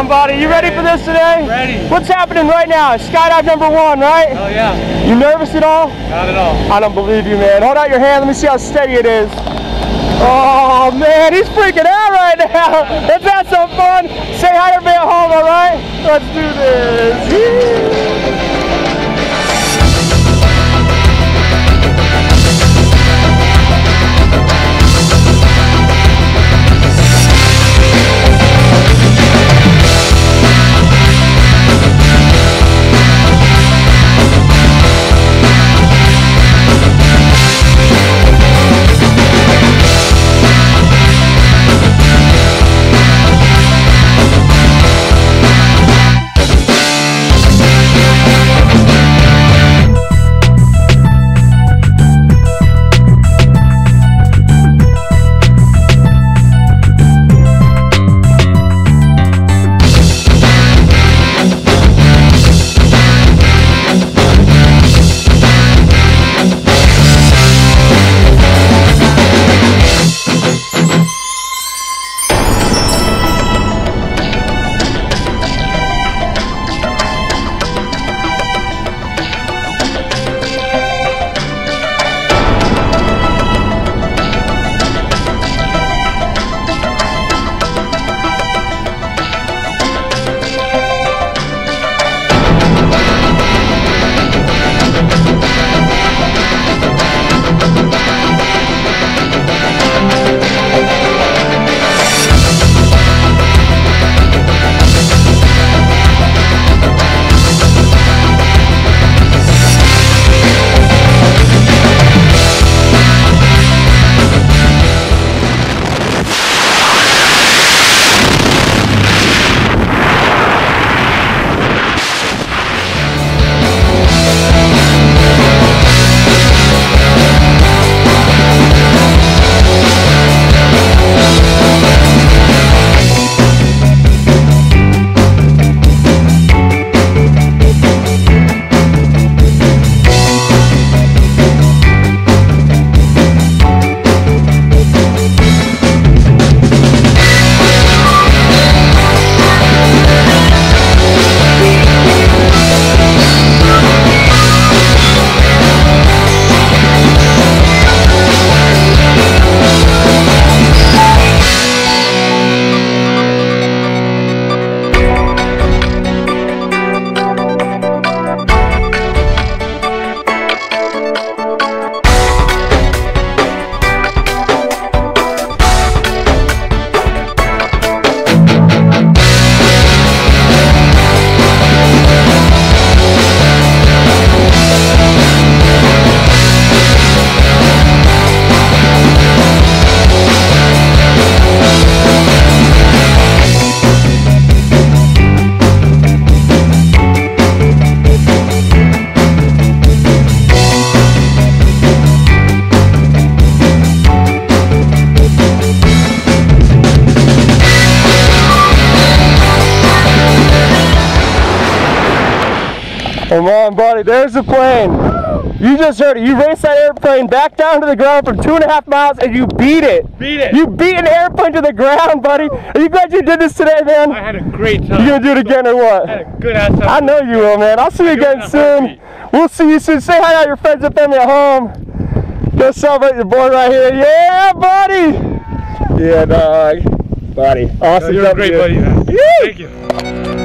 Somebody, you ready for this today? Ready. What's happening right now? Skydive number 1, right? Oh yeah. You nervous at all? Not at all. I don't believe you, man. Hold out your hand. Let me see how steady it is. Oh man, he's freaking out right now. Isn't that so fun? Say hi to everybody at home, all right? Let's do this. Come on, buddy, there's the plane. You just heard it. You raced that airplane back down to the ground for 2.5 miles and you beat it. Beat it. You beat an airplane to the ground, buddy. Are you glad you did this today, man? I had a great time. You gonna do it again or what? I had a good ass time. I know you will, man. I'll see you again soon. We'll see you soon. Say hi to your friends and family at home. Go celebrate your boy right here. Yeah, buddy. Yeah, dog. Buddy. Awesome. You're a great buddy, man. Thank you.